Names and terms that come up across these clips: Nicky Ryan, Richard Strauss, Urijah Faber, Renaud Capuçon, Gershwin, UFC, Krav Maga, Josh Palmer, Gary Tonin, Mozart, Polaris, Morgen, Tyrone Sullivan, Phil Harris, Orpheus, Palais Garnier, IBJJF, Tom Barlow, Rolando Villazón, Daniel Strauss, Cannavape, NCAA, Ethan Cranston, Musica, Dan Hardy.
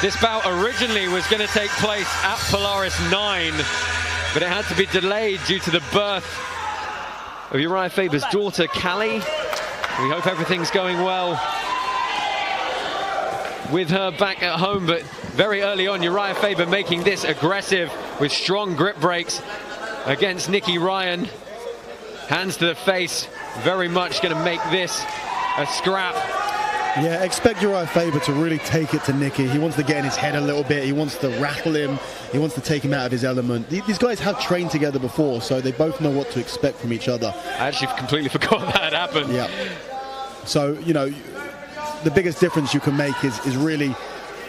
This bout originally was going to take place at Polaris 9, but it had to be delayed due to the birth of Urijah Faber's daughter, Callie. We hope everything's going well with her back at home, but very early on, Urijah Faber making this aggressive with strong grip breaks against Nicky Ryan. Hands to the face, very much going to make this a scrap. Yeah, expect Urijah Faber to really take it to Nicky. He wants to get in his head a little bit. He wants to rattle him. He wants to take him out of his element. These guys have trained together before, so they both know what to expect from each other. I actually completely forgot that had happened. Yeah. So, you know, the biggest difference you can make is really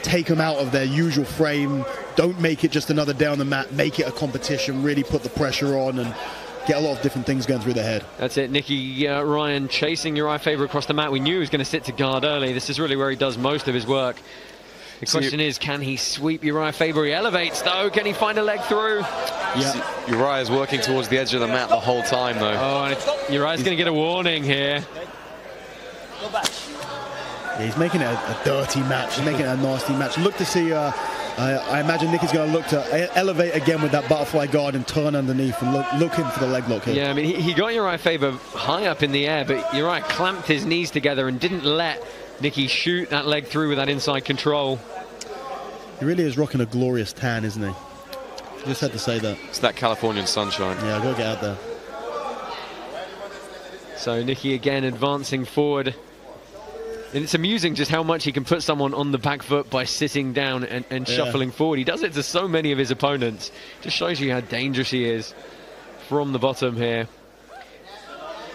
take them out of their usual frame. Don't make it just another day on the mat. Make it a competition. Really put the pressure on and get a lot of different things going through the head. That's it. Nicky Ryan chasing Urijah Faber across the mat. We knew he was going to sit to guard early. This is really where he does most of his work. The question is, can he sweep Urijah Faber? He elevates, though. Can he find a leg through? Yeah. Uriah's working towards the edge of the mat the whole time, though. Oh, and Uriah's going to get a warning here. Go back. Yeah, he's making it a dirty match. He's making it a nasty match. Look to see... I imagine Nicky's going to look to elevate again with that butterfly guard and turn underneath and look in for the leg lock here. Yeah, I mean, he got Urijah Faber high up in the air, but Urijah clamped his knees together and didn't let Nicky shoot that leg through with that inside control. He really is rocking a glorious tan, isn't he? I just had to say that. It's that Californian sunshine. Yeah, I've got to get out there. So Nicky again advancing forward. And it's amusing just how much he can put someone on the back foot by sitting down and shuffling forward. He does it to so many of his opponents. Just shows you how dangerous he is from the bottom here.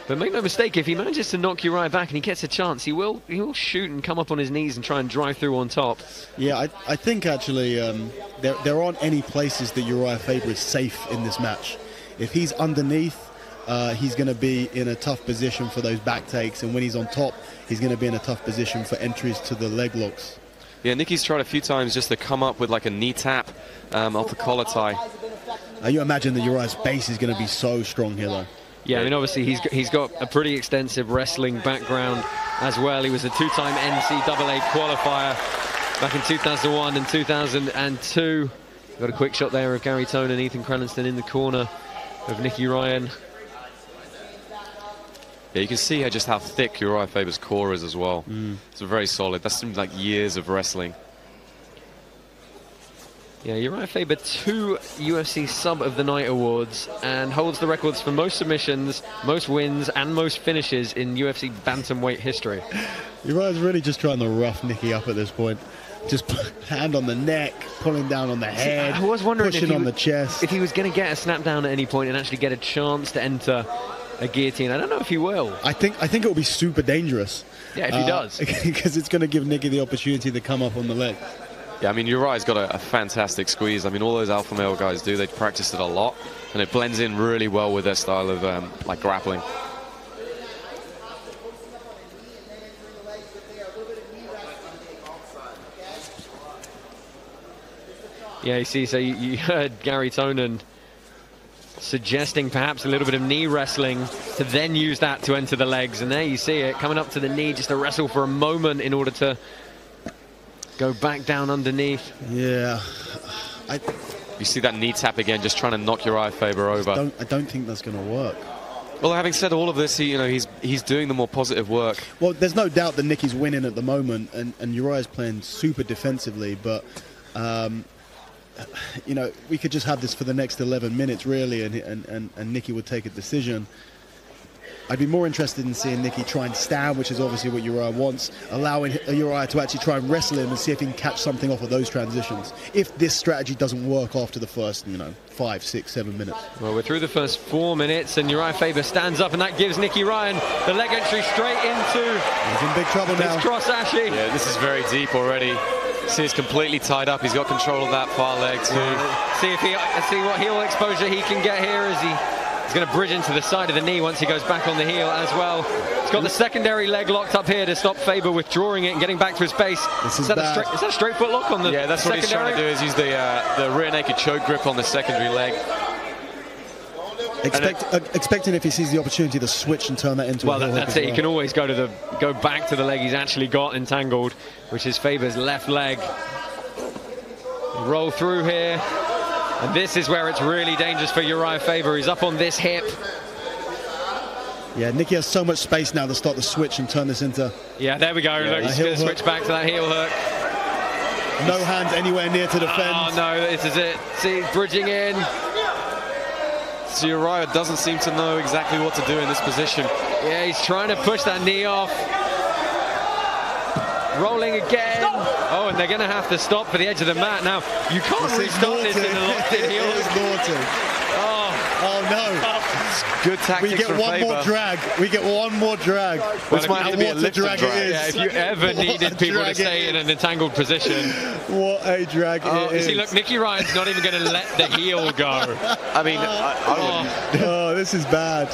But make no mistake, if he manages to knock Urijah back and he gets a chance, he will shoot and come up on his knees and try and drive through on top. Yeah, I think actually there aren't any places that Urijah Faber is safe in this match. If he's underneath, he's going to be in a tough position for those back takes, and when he's on top, he's going to be in a tough position for entries to the leg locks. Yeah, Nicky's tried a few times just to come up with like a knee tap off the collar tie. You imagine that Uriah's base is going to be so strong here, though. Yeah, I mean, obviously he's got a pretty extensive wrestling background as well. He was a two-time NCAA qualifier back in 2001 and 2002. Got a quick shot there of Gary Tonin and Ethan Cranston in the corner of Nicky Ryan. Yeah, you can see here just how thick Urijah Faber's core is as well. It's very solid. That's seems like years of wrestling. Yeah, Urijah Faber, 2 UFC Sub of the Night awards, and holds the records for most submissions, most wins, and most finishes in UFC bantamweight history. Uriah's really just trying to rough Nicky up at this point. Just hand on the neck, pulling down on the head, I was wondering pushing on the chest. If he was going to get a snap down at any point and actually get a chance to enter a guillotine. I don't know if he will. I think it will be super dangerous. Yeah, if he does. Because it's going to give Nicky the opportunity to come up on the leg. Yeah, I mean, Uriah's got a fantastic squeeze. I mean, all those alpha male guys do. They've practiced it a lot, and it blends in really well with their style of, like, grappling. Yeah, you see, so you heard Gary Tonin suggesting perhaps a little bit of knee wrestling to then use that to enter the legs, and there you see it coming up to the knee just to wrestle for a moment in order to go back down underneath. Yeah, you see that knee tap again, just trying to knock Urijah Faber over. I don't think that's going to work. Well, having said all of this, he's doing the more positive work. Well, there's no doubt that Nicky's winning at the moment, and Uriah's playing super defensively, but you know, we could just have this for the next 11 minutes, really, and Nicky would take a decision. I'd be more interested in seeing Nicky try and stand, which is obviously what Urijah wants, allowing Urijah to actually try and wrestle him and see if he can catch something off of those transitions. If this strategy doesn't work after the first, 5, 6, 7 minutes. Well, we're through the first 4 minutes, and Urijah Faber stands up, and that gives Nicky Ryan the leg entry straight into... He's in big trouble now. Cross Ashley. Yeah, this is very deep already. See, he's completely tied up. He's got control of that far leg too. Yeah. See what heel exposure he can get here as he's going to bridge into the side of the knee once he goes back on the heel as well. He's got the secondary leg locked up here to stop Faber withdrawing it and getting back to his base. Is that a straight foot lock on the secondary? Yeah, that's secondary? What he's trying to do is use the rear naked choke grip on the secondary leg. Expecting if he sees the opportunity to switch and turn that into a heel. That's it. He can always go back to the leg he's actually got entangled, which is Faber's left leg. roll through here. And this is where it's really dangerous for Urijah Faber. He's up on this hip. Yeah, Nicky has so much space now to start the switch and turn this into... Yeah, there we go. Yeah, look, he's going to switch back to that heel hook. No hands anywhere near to defend. Oh, no, this is it. See, bridging in. So Urijah doesn't seem to know exactly what to do in this position. Yeah, he's trying to push that knee off. Rolling again. Stop. Oh, and they're going to have to stop for the edge of the mat. Now, you can't restart this in a locked-in heel. Oh, no. Good tactics. We get one more drag. We get one more drag. Well, this might be a lift drag. Yeah, if you ever needed people to stay in an entangled position. What a drag it is. See, look, Nicky Ryan's not even going to let the heel go. I mean, oh, this is bad.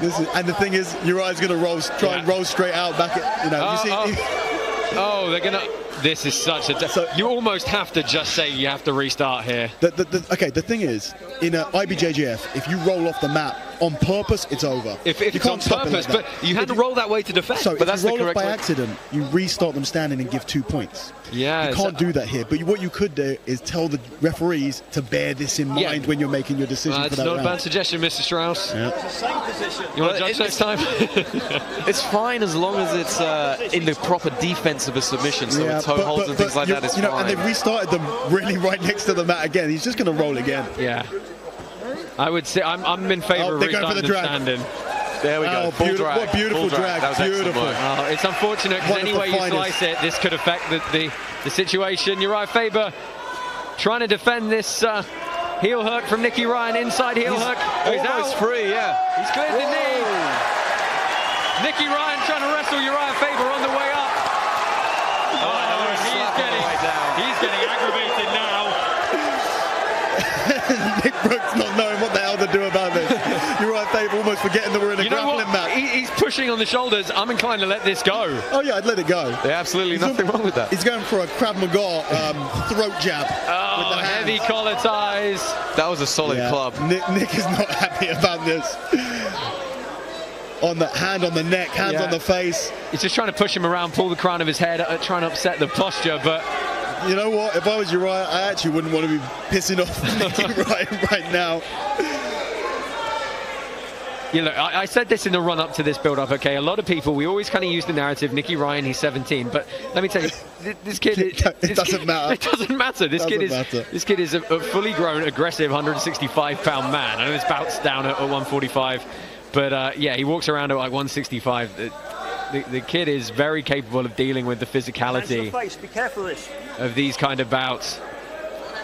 This is, and the thing is, Urijah's going to try and roll straight out back. Oh, they're going to... This is such a... you almost have to just say you have to restart here. Okay, the thing is, in IBJJF, if you roll off the mat on purpose, it's over. If you can't stop purpose, it like that. But you had to roll that way to defend. So but that's the correct way. By accident, you restart them standing and give 2 points. Yeah. You can't do that here. But what you could do is tell the referees to bear this in mind when you're making your decision for that round. That's not a bad suggestion, Mr. Strauss. Yeah. It's the same position. You want to judge next time? It's fine as long as it's in the proper defense of a submission. So yeah, toe holds and things like that is fine. And they've restarted them really right next to the mat again. He's just going to roll again. Yeah. I would say I'm in favor of restarting the standing. There we go. What beautiful drag. That was beautiful. Oh, it's unfortunate because any way you slice it, this could affect the situation. Urijah Faber trying to defend this heel hook from Nicky Ryan. Inside heel hook. He's almost free, yeah. He's cleared the knee. Nicky Ryan trying to wrestle Urijah Faber on the way up. Oh, no, he's getting aggravated now. Nick Brooks not knowing what the hell to do about this. Urijah Faber almost forgetting that we're in a grappling match. He's pushing on the shoulders. I'm inclined to let this go. Oh yeah, I'd let it go. There's absolutely nothing wrong with that. He's going for a Krav Maga throat jab. Oh, with the heavy collar ties. That was a solid club. Nick is not happy about this. On the hand, on the neck, hands on the face. He's just trying to push him around, pull the crown of his head, trying to upset the posture, but... You know what? If I was Urijah, I actually wouldn't want to be pissing off Nicky Ryan right now. You know, I said this in the run-up to this build-up, okay? A lot of people, we always kind of use the narrative, Nicky Ryan, he's 17. But let me tell you, this kid... It doesn't matter. It doesn't matter. This kid is a fully grown, aggressive 165-pound man. I know it's bounced down at 145. But, yeah, he walks around at like 165. The kid is very capable of dealing with the physicality of these kind of bouts.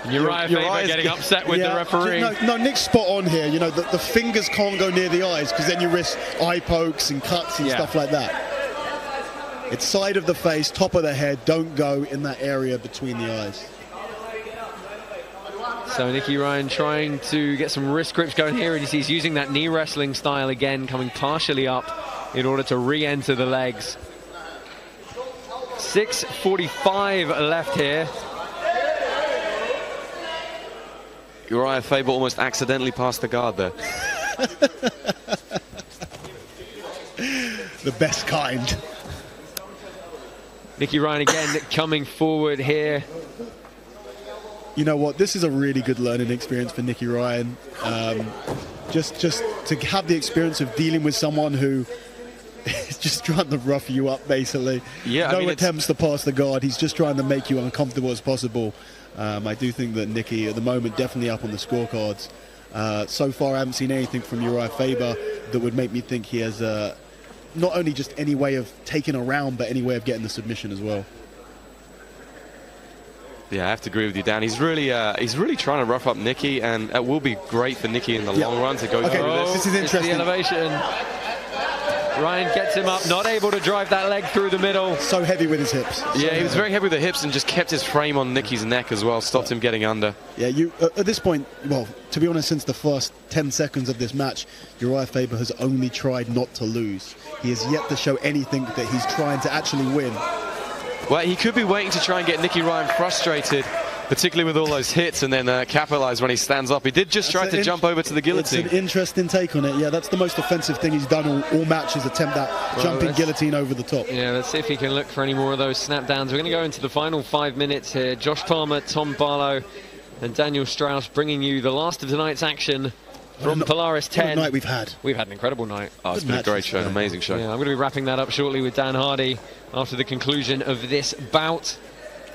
Urijah Faber getting upset with the referee. No, Nick's spot on here. You know, the fingers can't go near the eyes because then you risk eye pokes and cuts and stuff like that. It's side of the face, top of the head. Don't go in that area between the eyes. So Nicky Ryan trying to get some wrist grips going here. And he's using that knee wrestling style again, coming partially up in order to re-enter the legs. 6:45 left here. Urijah Faber almost accidentally passed the guard there. The best kind. Nicky Ryan again coming forward here. You know what? This is a really good learning experience for Nicky Ryan. Just to have the experience of dealing with someone who... He's just trying to rough you up, basically. Yeah, no attempts to pass the guard. He's just trying to make you uncomfortable as possible. I do think that Nicky, at the moment, definitely up on the scorecards. So far, I haven't seen anything from Urijah Faber that would make me think he has not only just any way of taking a round, but any way of getting the submission as well. Yeah, I have to agree with you, Dan. He's really trying to rough up Nicky, and it will be great for Nicky in the long run to go through this. This is interesting. It's the elevation. Ryan gets him up, not able to drive that leg through the middle. So heavy with his hips. Yeah, he was very heavy with the hips and just kept his frame on Nicky's neck as well, stopped him getting under. Yeah, at this point, well, to be honest, since the first 10 seconds of this match, Urijah Faber has only tried not to lose. He has yet to show anything that he's trying to actually win. Well, he could be waiting to try and get Nicky Ryan frustrated particularly with all those hits, and then capitalize when he stands up. He did just try to jump over to the guillotine. It's an interesting take on it. Yeah, that's the most offensive thing he's done all matches, attempt that jumping guillotine over the top. Yeah, let's see if he can look for any more of those snap downs. We're going to go into the final 5 minutes here. Josh Palmer, Tom Barlow and Daniel Strauss bringing you the last of tonight's action from Polaris 10. What a night we've had. We've had an incredible night. Oh, it's been a great show, an amazing show. Yeah, I'm going to be wrapping that up shortly with Dan Hardy after the conclusion of this bout.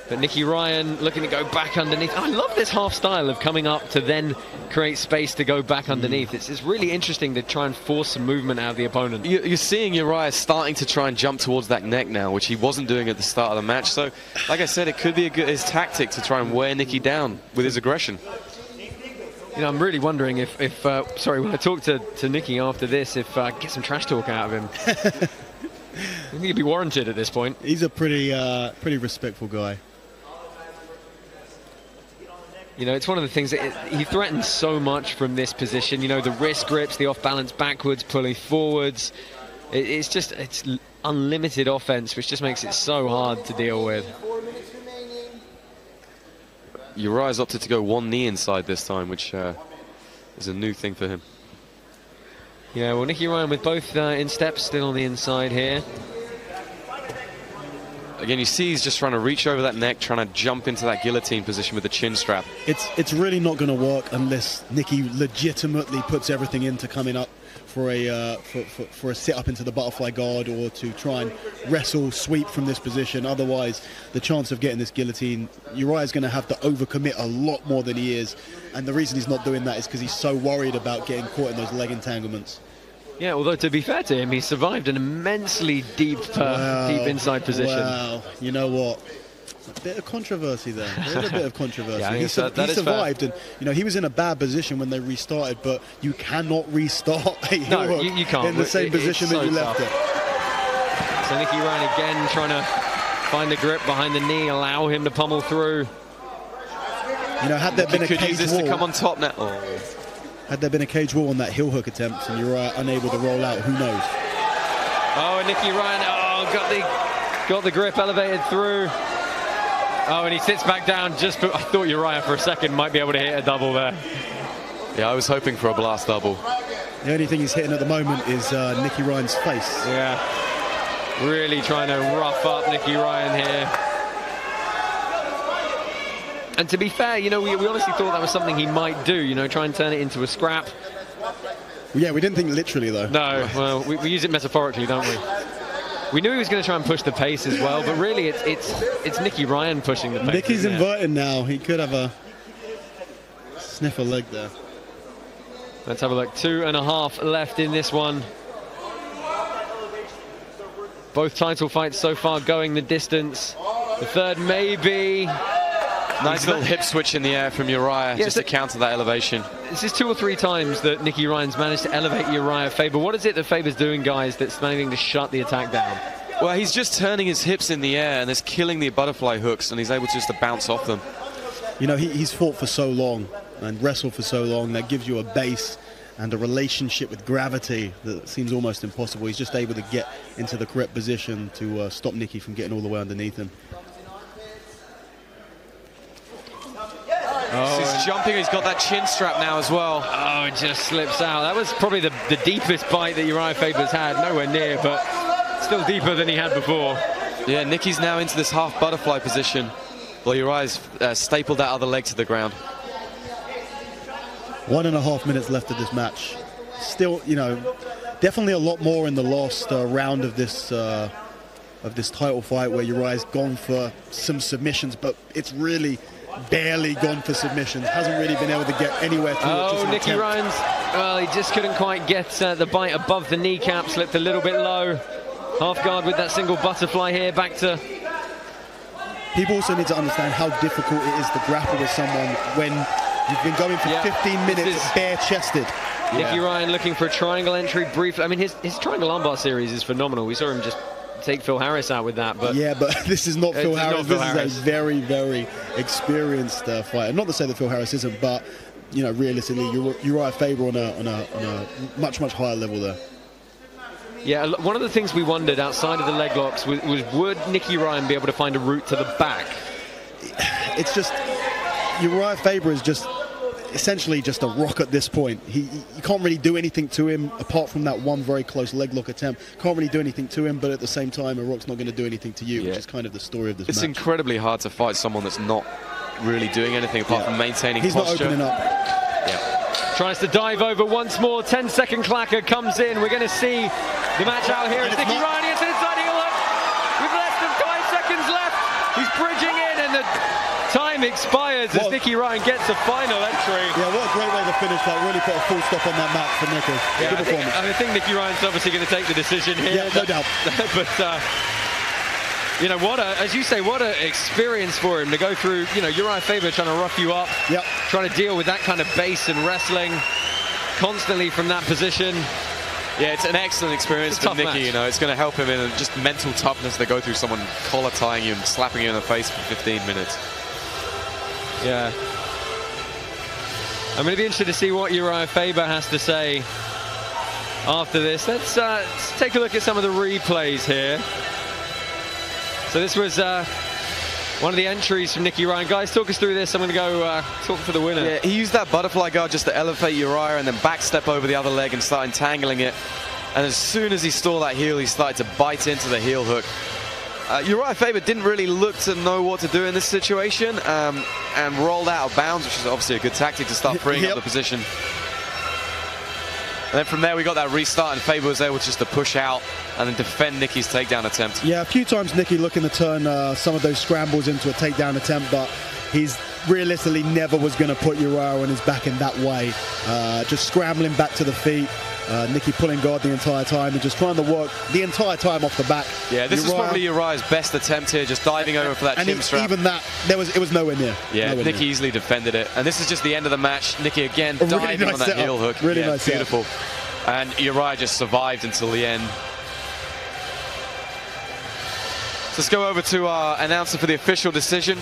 But Nicky Ryan looking to go back underneath. I love this half style of coming up to then create space to go back underneath. It's really interesting to try and force some movement out of the opponent. You're seeing Urijah starting to try and jump towards that neck now, which he wasn't doing at the start of the match. So, like I said, it could be a good, his tactic to try and wear Nicky down with his aggression. You know, I'm really wondering if when I talk to Nicky after this, if I get some trash talk out of him. I think he'd be warranted at this point. He's a pretty respectful guy. You know, it's one of the things that he threatens so much from this position. You know, the wrist grips, the off-balance backwards, pulley forwards. It's unlimited offense, which just makes it so hard to deal with. Urijah's opted to go one knee inside this time, which is a new thing for him. Yeah, well, Nicky Ryan with both insteps still on the inside here. Again, you see he's just trying to reach over that neck, trying to jump into that guillotine position with the chin strap. It's really not going to work unless Nicky legitimately puts everything into coming up for a sit-up into the butterfly guard or to try and wrestle, sweep from this position. Otherwise, the chance of getting this guillotine, Urijah's going to have to overcommit a lot more than he is. And the reason he's not doing that is because he's so worried about getting caught in those leg entanglements. Yeah, although to be fair to him, he survived an immensely deep, deep inside position. Wow, you know what? A bit of controversy there. There's a bit of controversy. Yeah, he survived, fair. And you know he was in a bad position when they restarted. But you cannot restart. No, you can't. In the same position that you left it. So Nicky Ryan again trying to find the grip behind the knee, allow him to pummel through. You know, had there been a cage wall, could use this to come on top now. Oh. Had there been a cage wall on that heel hook attempt and Urijah unable to roll out, who knows? Oh, and Nicky Ryan got the grip elevated through. Oh, and he sits back down just for, I thought Urijah for a second might be able to hit a double there. Yeah, I was hoping for a blast double. The only thing he's hitting at the moment is Nicky Ryan's face. Yeah, really trying to rough up Nicky Ryan here. And to be fair, you know, we honestly thought that was something he might do, you know, try and turn it into a scrap. Yeah, we didn't think literally, though. No, well, we use it metaphorically, don't we? We knew he was going to try and push the pace as well, but really it's Nicky Ryan pushing the pace. Nicky's inverted now. He could have a sniffer leg there. Let's have a look. 2.5 left in this one. Both title fights so far going the distance. The third may be... Nice little hip switch in the air from Urijah, just to counter that elevation. This is 2 or 3 times that Nicky Ryan's managed to elevate Urijah Faber. What is it that Faber's doing, guys, that's managing to shut the attack down? Well, he's just turning his hips in the air and it's killing the butterfly hooks, and he's able just to bounce off them. You know, he's fought for so long and wrestled for so long. That gives you a base and a relationship with gravity that seems almost impossible. He's just able to get into the correct position to stop Nicky from getting all the way underneath him. Oh, he's jumping, he's got that chin strap now as well. Oh, it just slips out. That was probably the deepest bite that Urijah Faber's had. Nowhere near, but still deeper than he had before. Yeah, Nicky's now into this half butterfly position. Well, Urijah's stapled that other leg to the ground. 1.5 minutes left of this match. Still, you know, definitely a lot more in the last round of this title fight, where Urijah's gone for some submissions, but it's really... barely gone for submissions, hasn't really been able to get anywhere through. Oh, Nicky Ryan's, well, he just couldn't quite get the bite above the kneecap, slipped a little bit low. Half guard with that single butterfly here, back to... People also need to understand how difficult it is to grapple with someone when you've been going for 15 minutes bare-chested. Nicky Ryan looking for a triangle entry briefly. I mean, his triangle armbar series is phenomenal. We saw him just... take Phil Harris out with that, but yeah, but this is not Phil Harris. This is a very, very experienced fighter. Not to say that Phil Harris isn't, but you know, realistically, Urijah Faber on a much, much higher level there. Yeah, one of the things we wondered outside of the leg locks was would Nicky Ryan be able to find a route to the back? It's just Urijah Faber is just essentially just a rock at this point. You can't really do anything to him apart from that one very close leg lock attempt. Can't really do anything to him, but at the same time, a rock's not going to do anything to you, which is kind of the story of this match. It's incredibly hard to fight someone that's not really doing anything apart from maintaining posture. He's not opening up. Tries to dive over once more. 10-second clacker comes in. We're going to see the match out here. It's Nicky Ryan. It's an inside heel hook. With less than 5 seconds left. He's bridging in, and the time expires as Nicky Ryan gets a final entry. Yeah, what a great way to finish that. Really put a full stop on that match for Nicky. I think Nicky Ryan's obviously going to take the decision here. Yeah, no doubt. But you know, as you say, what an experience for him to go through. You know, Urijah Faber trying to rough you up, trying to deal with that kind of base and wrestling constantly from that position. Yeah, it's an excellent experience for Nicky. You know, it's going to help him in just mental toughness to go through someone collar tying you and slapping you in the face for 15 minutes. Yeah, I'm going to be interested to see what Urijah Faber has to say after this. Let's take a look at some of the replays here. So this was one of the entries from Nicky Ryan. Guys, talk us through this. I'm going to go talk for the winner. Yeah, he used that butterfly guard just to elevate Urijah and then backstep over the other leg and start entangling it. And as soon as he saw that heel, he started to bite into the heel hook. Urijah Faber didn't really look to know what to do in this situation and rolled out of bounds, which is obviously a good tactic to start freeing up the position. And then from there, we got that restart, and Faber was able just to push out and then defend Nicky's takedown attempt. Yeah, a few times Nicky looking to turn some of those scrambles into a takedown attempt, but he's realistically never was going to put Urijah on his back in that way. Just scrambling back to the feet. Nicky pulling guard the entire time and just trying to work the entire time off the back. Yeah, this is probably Uriah's best attempt here, just diving over for that chin strap. Even that, it was nowhere near. Yeah, Nicky easily defended it. And this is just the end of the match. Nicky again diving on that heel hook. Really nice. Beautiful. And Urijah just survived until the end. So let's go over to our announcer for the official decision.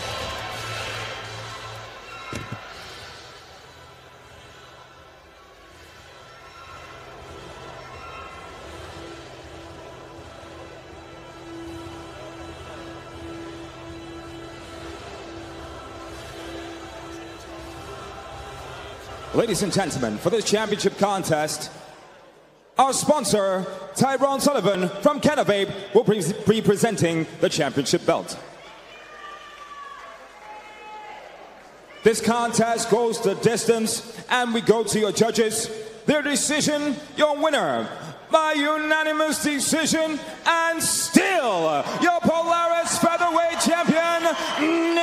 Ladies and gentlemen, for this championship contest, our sponsor, Tyrone Sullivan from Cannavape, will be presenting the championship belt. This contest goes the distance, and we go to your judges. Their decision, your winner, by unanimous decision, and still your Polaris featherweight champion,